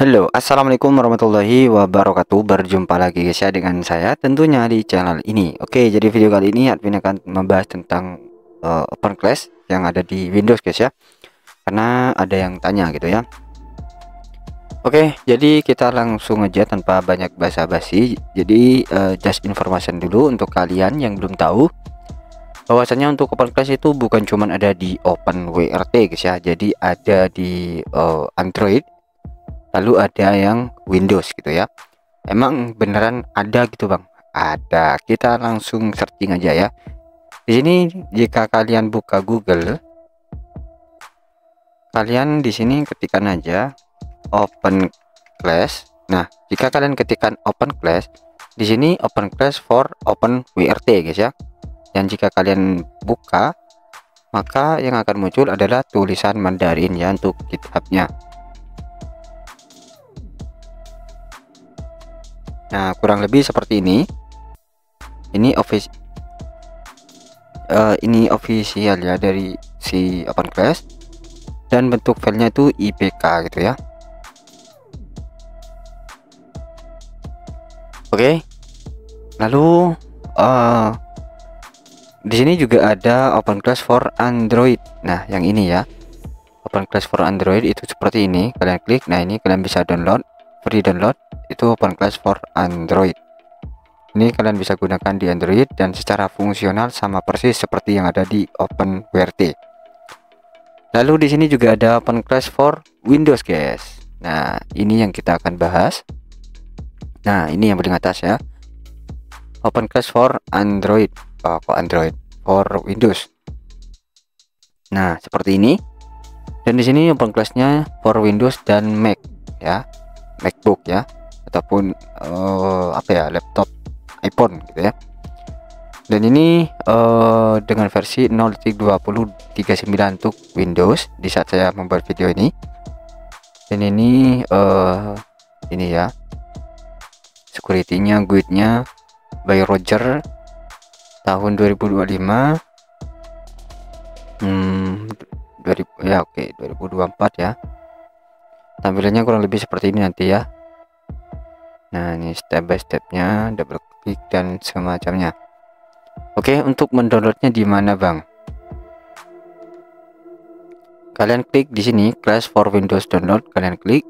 Halo, assalamualaikum warahmatullahi wabarakatuh. Berjumpa lagi guys ya dengan saya tentunya di channel ini. Oke, jadi video kali ini admin akan membahas tentang OpenClash yang ada di Windows guys ya, karena ada yang tanya gitu ya. Oke, jadi kita langsung aja tanpa banyak basa-basi. Jadi just information dulu untuk kalian yang belum tahu bahwasanya untuk OpenClash itu bukan cuman ada di OpenWrt guys ya, jadi ada di Android, lalu ada yang Windows gitu ya. Emang beneran ada gitu bang? Ada. Kita langsung searching aja ya. Di sini jika kalian buka Google, kalian di sini ketikkan aja OpenClash. Nah, jika kalian ketikkan OpenClash, di sini OpenClash for OpenWrt guys ya. Dan jika kalian buka, maka yang akan muncul adalah tulisan Mandarin ya untuk GitHub-nya. Nah, kurang lebih seperti ini. Ini official ya dari si OpenClash, dan bentuk filenya itu IPK gitu ya. Oke. Lalu di sini juga ada OpenClash for Android. Nah, yang ini ya. OpenClash for Android itu seperti ini. Kalian klik. Nah, ini kalian bisa download, free download. Itu OpenClash for Android. Ini kalian bisa gunakan di Android dan secara fungsional sama persis seperti yang ada di OpenWrt. Lalu di sini juga ada OpenClash for Windows guys. Nah, ini yang kita akan bahas. Nah, ini yang paling atas ya. OpenClash for Android. Oh, kok Android? For Windows. Nah, seperti ini. Dan di sini OpenClash-nya for Windows dan Mac ya. MacBook ya, ataupun laptop iPhone gitu ya. Dan ini dengan versi 0.20.39 untuk Windows di saat saya membuat video ini. Dan ini ya security-nya, guide-nya by Roger tahun 2025. 2024 ya. Tampilannya kurang lebih seperti ini nanti ya. Nah, ini step by stepnya, double klik dan semacamnya. Oke, untuk mendownloadnya di mana bang? Kalian klik di sini Clash for Windows download, kalian klik.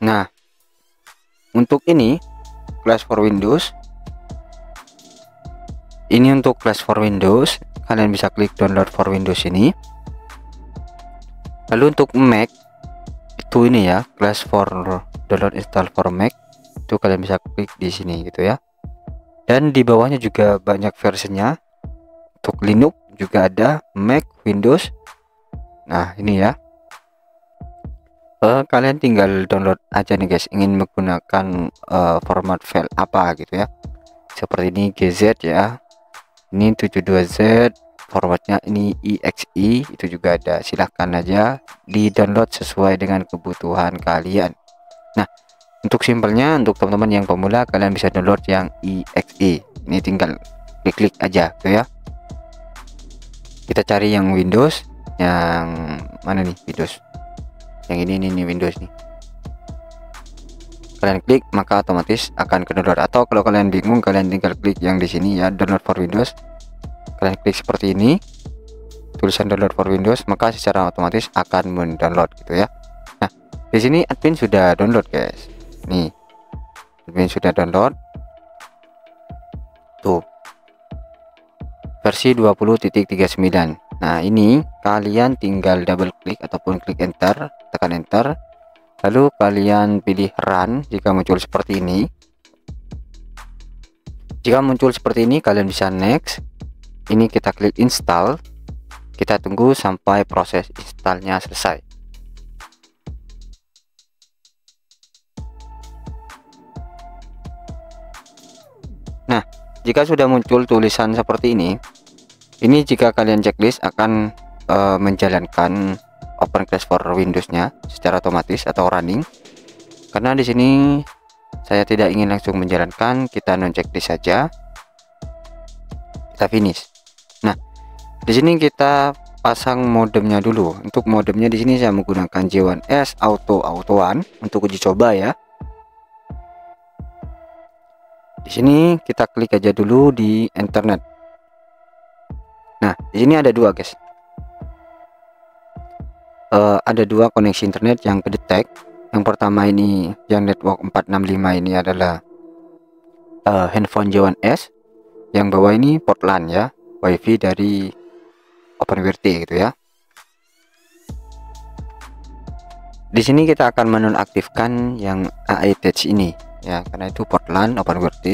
Nah, untuk ini Clash for Windows. Ini untuk Clash for Windows. Kalian bisa klik download for Windows ini. Lalu untuk Mac itu ini ya, Clash for download install for Mac, itu kalian bisa klik di sini gitu ya. Dan di bawahnya juga banyak versinya. Untuk Linux juga ada, Mac, Windows. Nah, ini ya. Kalian tinggal download aja nih guys, ingin menggunakan format file apa gitu ya. Seperti ini GZ ya. Ini 72Z, formatnya ini EXE, itu juga ada. Silahkan aja di download sesuai dengan kebutuhan kalian. Nah, untuk simpelnya untuk teman-teman yang pemula, kalian bisa download yang EXE ini, tinggal klik-klik aja gitu ya. Kita cari yang Windows, yang mana nih Windows, yang ini Windows nih. Kalian klik, maka otomatis akan ke download. Atau kalau kalian bingung, kalian tinggal klik yang di sini ya, download for Windows. Kalian klik seperti ini tulisan download for Windows, maka secara otomatis akan mendownload gitu ya. Nah, di sini admin sudah download guys. Nih, admin sudah download tuh versi 20.39. nah, ini kalian tinggal double klik ataupun klik enter, tekan enter. Lalu kalian pilih run jika muncul seperti ini. Jika muncul seperti ini, kalian bisa next. Ini kita klik install. Kita tunggu sampai proses installnya selesai. Nah, jika sudah muncul tulisan seperti ini jika kalian checklist akan menjalankan OpenClash for Windows-nya secara otomatis atau running. Karena di sini saya tidak ingin langsung menjalankan, kita non-checklist saja. Kita finish. Nah, di sini kita pasang modemnya dulu. Untuk modemnya di sini saya menggunakan J1S auto-autoan untuk uji coba ya. Di sini kita klik aja dulu di internet. Nah, di sini ada dua guys. Ada dua koneksi internet yang kedetek. Yang pertama ini yang network 465 ini adalah handphone J1S. Yang bawah ini port LAN ya, WiFi dari OpenWrt gitu ya. Di sini kita akan menonaktifkan yang AITH ini ya, karena itu port LAN OpenWrt.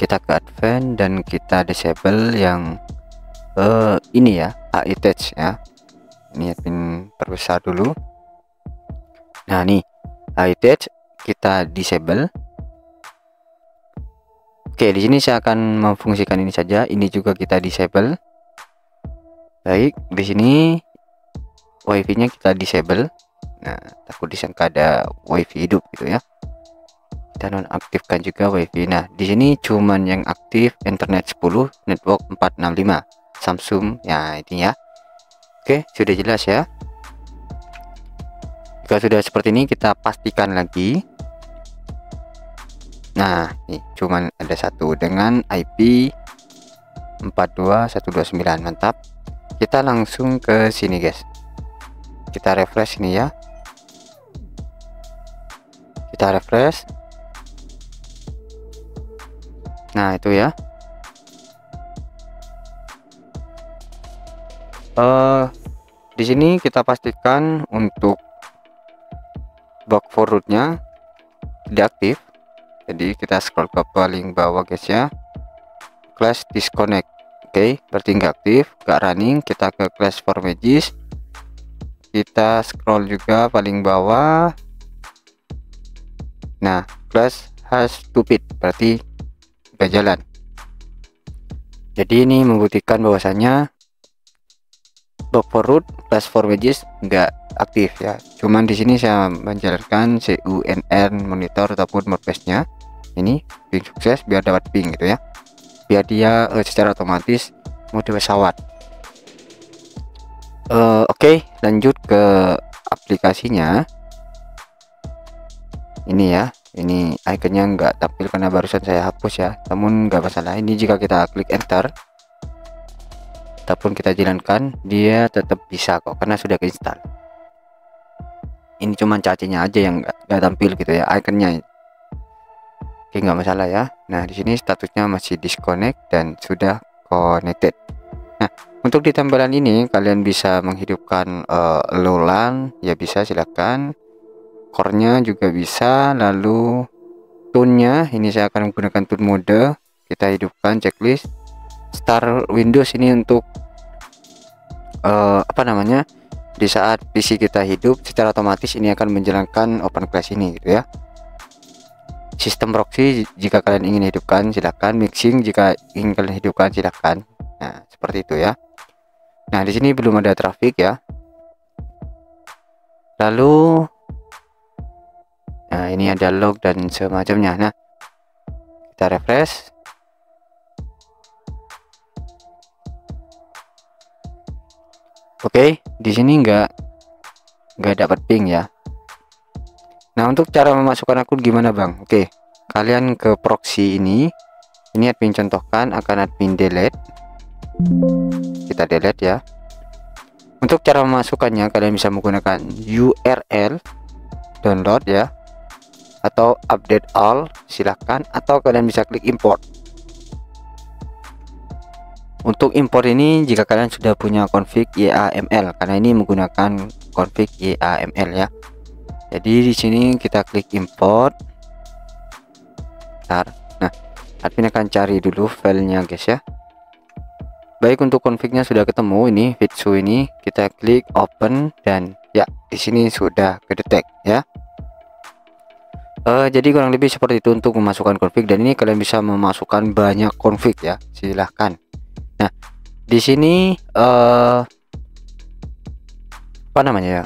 Kita ke advance dan kita disable yang ini ya, AITH ya. Ini admin perbesar dulu. Nah nih AITH kita disable. Oke, di sini saya akan memfungsikan ini saja. Ini juga kita disable. Baik, di sini WiFi-nya kita disable. Nah, takut disangka ada WiFi hidup gitu ya. Kita nonaktifkan juga WiFi. Nah, di sini cuman yang aktif internet 10 network 465 Samsung ya ini ya. Oke, sudah jelas ya. Jika sudah seperti ini kita pastikan lagi. Nah, nih, cuman ada satu dengan IP 42129. Mantap. Kita langsung ke sini guys. Kita refresh ini ya. Kita refresh. Nah, itu ya. Di sini kita pastikan untuk back forward-nya diaktif. Jadi kita scroll ke paling bawah guys ya, clash disconnect. Oke, berarti nggak aktif, nggak running. Kita ke clash for Magisk, kita scroll juga paling bawah. Nah, clash has stupid berarti nggak jalan. Jadi ini membuktikan bahwasannya back forward clash for Magisk nggak aktif ya. Cuman di sini saya menjalankan CUNN monitor ataupun modpaste-nya ini ping sukses biar dapat ping gitu ya, biar dia secara otomatis mode pesawat. Oke, lanjut ke aplikasinya ini ya. Ini ikonnya nggak tampil karena barusan saya hapus ya, namun nggak masalah. Ini jika kita klik enter ataupun kita jalankan, dia tetap bisa kok karena sudah keinstall. Ini cuman cacingnya aja yang nggak tampil gitu ya, ikonnya. Oke, nggak masalah ya. Nah, di sini statusnya masih disconnect dan sudah connected. Nah, untuk di tampilan ini kalian bisa menghidupkan lolan ya, bisa silahkan. Core-nya juga bisa, lalu tune-nya ini saya akan menggunakan tune mode. Kita hidupkan checklist star Windows ini untuk apa namanya, di saat PC kita hidup secara otomatis ini akan menjalankan OpenClash ini gitu ya. Sistem proxy jika kalian ingin hidupkan silahkan, mixing jika ingin kalian hidupkan silahkan. Nah, seperti itu ya. Nah, di sini belum ada traffic ya. Lalu nah, ini ada log dan semacamnya. Nah, kita refresh. Oke, di sini nggak dapat ping ya. Nah, untuk cara memasukkan akun gimana bang? Oke, kalian ke proxy ini admin contohkan akan admin delete. Kita delete ya. Untuk cara memasukkannya kalian bisa menggunakan URL download ya, atau update all silahkan, atau kalian bisa klik import. Untuk import ini jika kalian sudah punya config YAML, karena ini menggunakan config YAML ya. Jadi di sini kita klik import. Bentar. Nah, admin akan cari dulu filenya guys ya. Baik, untuk config-nya sudah ketemu ini Fitsu ini, kita klik open dan ya di sini sudah kedetek ya. Jadi kurang lebih seperti itu untuk memasukkan config, dan ini kalian bisa memasukkan banyak config ya, silahkan. Nah, di sini apa namanya ya,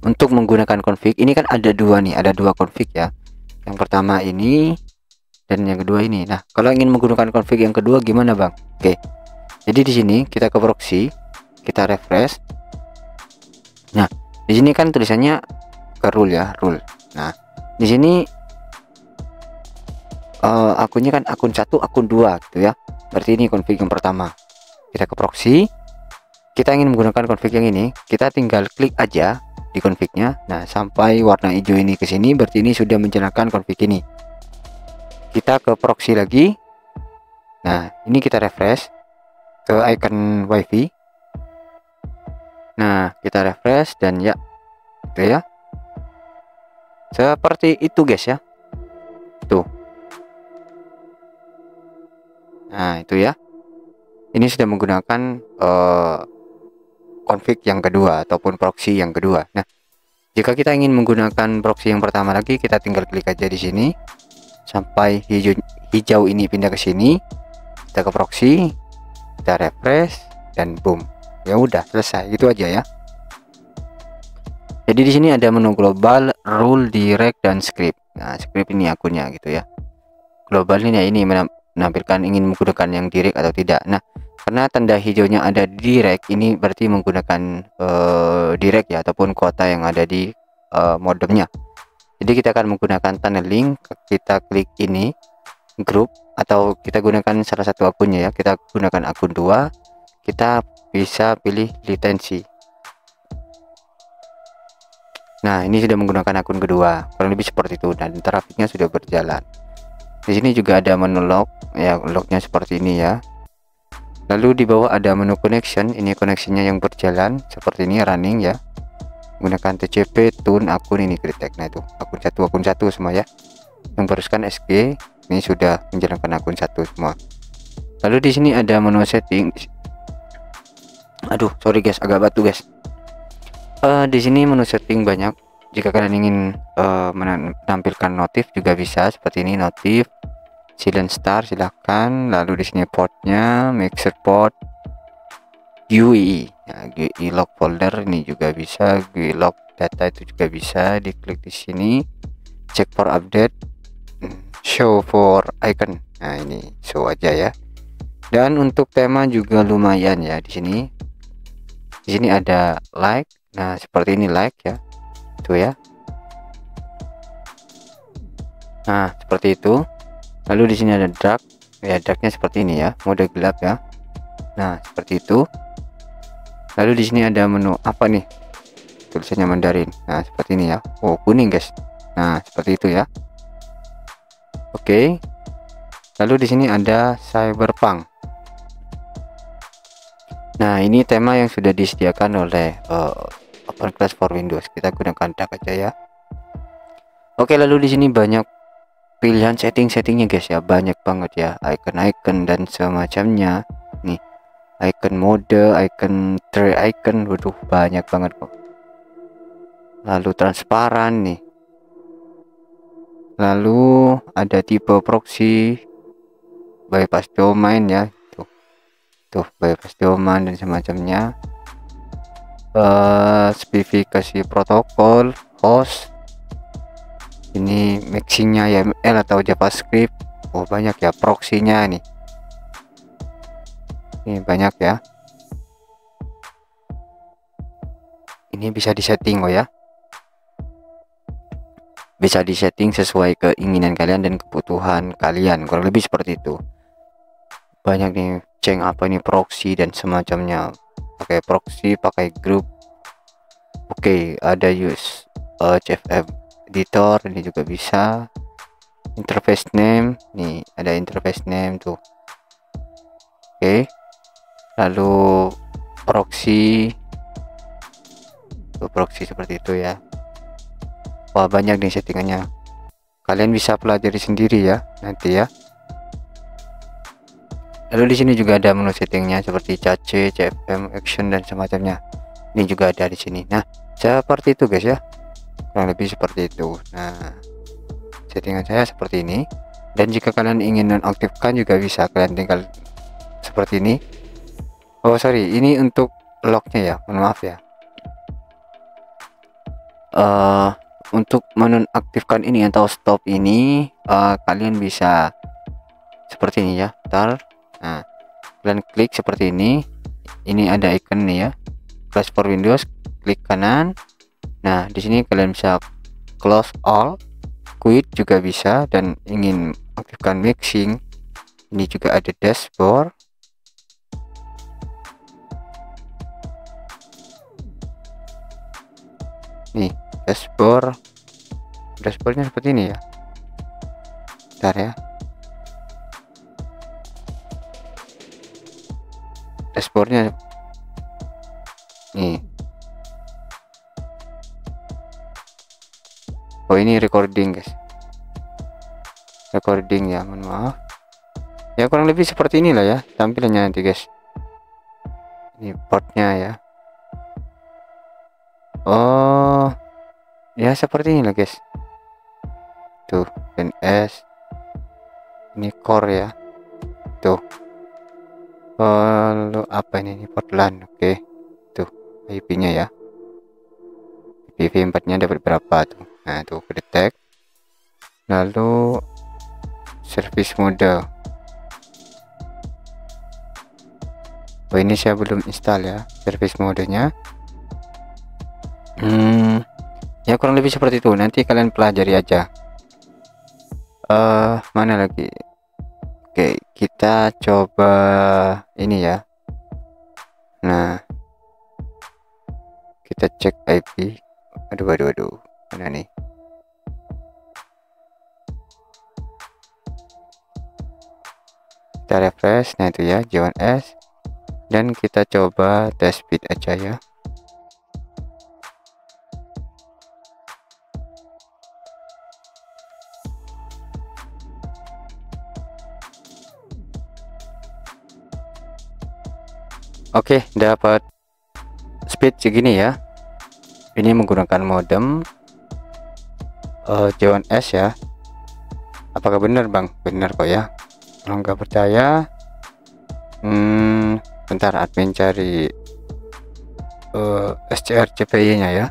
untuk menggunakan config ini kan ada dua nih, ada dua config ya. Yang pertama ini dan yang kedua ini. Nah, kalau ingin menggunakan config yang kedua gimana bang? Oke, jadi di sini kita ke proxy, kita refresh. Nah, di sini kan tulisannya ke rule ya, rule. Nah, di sini akunnya kan akun 1, akun 2 gitu ya. Berarti ini config yang pertama. Kita ke proxy. Kita ingin menggunakan config yang ini, kita tinggal klik aja di config-nya. Nah, sampai warna hijau ini ke sini, berarti ini sudah menjalankan config ini. Kita ke proxy lagi. Nah, ini kita refresh ke icon wifi. Nah, kita refresh dan ya, gitu ya. Seperti itu guys ya. Tuh. Nah, itu ya. Ini sudah menggunakan config yang kedua ataupun proxy yang kedua. Nah, jika kita ingin menggunakan proxy yang pertama lagi, kita tinggal klik aja di sini sampai hijau ini pindah ke sini. Kita ke proxy, kita refresh dan boom. Ya udah, selesai. Itu aja ya. Jadi di sini ada menu global, rule, direct dan script. Nah, script ini akunnya gitu ya. Global ini menampilkan ingin menggunakan yang direct atau tidak. Nah, karena tanda hijaunya ada direct, ini berarti menggunakan direct ya, ataupun kuota yang ada di modemnya. Jadi kita akan menggunakan tunneling. Kita klik ini group, atau kita gunakan salah satu akunnya ya. Kita gunakan akun 2. Kita bisa pilih lisensi. Nah, ini sudah menggunakan akun kedua, kurang lebih seperti itu, dan trafiknya sudah berjalan. Di sini juga ada menu log ya, lognya seperti ini ya. Lalu di bawah ada menu connection, ini koneksinya yang berjalan seperti ini, running ya. Gunakan TCP, tune, akun ini kritek. Nah, itu akun satu semua ya. Yang beruskan SG ini sudah menjalankan akun 1 semua. Lalu di sini ada menu setting. Aduh, sorry guys, agak batu guys. Di sini menu setting banyak. Jika kalian ingin menampilkan notif juga bisa seperti ini, notif, silent star silahkan. Lalu di sini portnya, mixer port, GUI, nah, GUI log folder ini juga bisa, GUI log data itu juga bisa. Diklik di sini, check for update, show for icon. Nah, ini show aja ya. Dan untuk tema juga lumayan ya di sini. Di sini ada like. Nah, seperti ini like ya. Itu ya. Nah, seperti itu. Lalu di sini ada dark. Ya, darknya seperti ini ya, mode gelap ya. Nah, seperti itu. Lalu di sini ada menu apa nih? Tulisannya Mandarin. Nah, seperti ini ya. Oh, kuning, guys. Nah, seperti itu ya. Oke. Lalu di sini ada cyberpunk. Nah, ini tema yang sudah disediakan oleh OpenClash for Windows. Kita gunakan tag aja ya. Oke, lalu di sini banyak pilihan setting-settingnya guys ya, banyak banget ya, icon-icon dan semacamnya. Nih, icon mode, icon tray, icon, waduh banyak banget kok. Lalu transparan nih. Lalu ada tipe proxy, bypass domain ya. Tuh, bypass domain dan semacamnya. Spesifikasi protokol, host, ini mixingnya YAML atau JavaScript. Oh, banyak ya proxynya nih. Ini banyak ya. Ini bisa disetting oh ya. Bisa disetting sesuai keinginan kalian dan kebutuhan kalian. Kurang lebih seperti itu. Banyak nih, ceng apa ini proxy dan semacamnya. Pakai proxy, pakai group. Oke, ada use CFM editor ini juga bisa. Interface name nih, ada interface name tuh. Oke, lalu proxy tuh, proxy seperti itu ya. Wah, banyak nih settingannya, kalian bisa pelajari sendiri ya nanti ya. Lalu di sini juga ada menu settingnya seperti CAC, CFM, action dan semacamnya. Ini juga ada di sini. Nah, seperti itu guys ya. Kurang lebih seperti itu. Nah, settingan saya seperti ini. Dan jika kalian ingin nonaktifkan juga bisa, kalian tinggal seperti ini. Oh sorry, ini untuk lognya ya. Mohon maaf ya. Untuk menonaktifkan ini atau stop ini, kalian bisa seperti ini ya. Nah, kalian klik seperti ini ini ada icon nih ya, Clash for Windows, klik kanan. Nah di sini kalian bisa close all, quit juga bisa, dan ingin aktifkan mixing ini juga ada dashboard. Nih dashboardnya seperti ini ya. Bentar ya, dashboardnya nih. Oh ini recording guys, recording ya, mohon maaf ya, kurang lebih seperti inilah ya tampilannya nanti guys. Ini portnya ya, oh ya seperti inilah guys tuh. Dan S ini core ya tuh, lalu apa ini portland, oke okay. Tuh IP nya ya, IPv4 nya dapat berapa tuh, nah tuh detect, lalu service mode. Oh ini saya belum install ya service modenya. Ya kurang lebih seperti itu, nanti kalian pelajari aja. Mana lagi? Oke, kita coba ini ya. Nah, kita cek IP. Aduh, mana nih? Kita refresh, nah itu ya J1S. Dan kita coba test speed aja ya. Oke, dapat speed segini ya. Ini menggunakan modem J1S ya. Apakah benar bang? Benar kok ya. Kalau nggak percaya, bentar admin cari SCRCPY nya ya.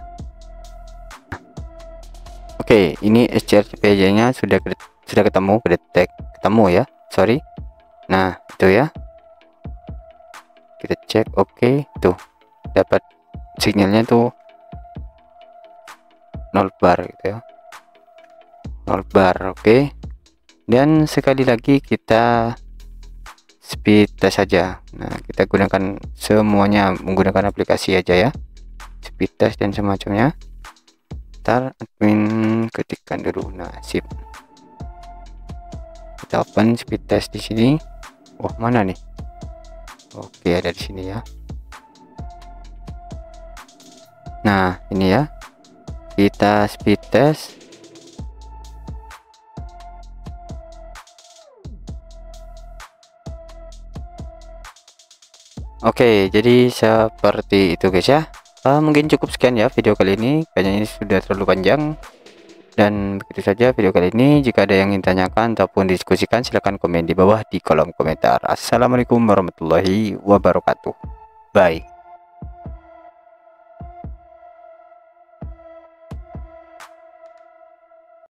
Oke, ini SCRCPY nya sudah ketemu ya. Sorry. Nah itu ya. Kita cek, oke, tuh dapat sinyalnya tuh 0 bar gitu ya, 0 bar, oke. Dan sekali lagi kita speed test saja. Nah kita gunakan semuanya menggunakan aplikasi aja ya, speed test dan semacamnya. Ntar admin ketikkan dulu, nah sip, kita open speed test di sini. Wah mana nih? Oke, ada di sini ya. Nah, ini ya. Kita speed test. Oke, jadi seperti itu guys ya. Mungkin cukup sekian ya video kali ini. Kayaknya ini sudah terlalu panjang. Dan begitu saja video kali ini. Jika ada yang ingin tanyakan ataupun diskusikan, silahkan komen di bawah di kolom komentar. Assalamualaikum warahmatullahi wabarakatuh. Bye.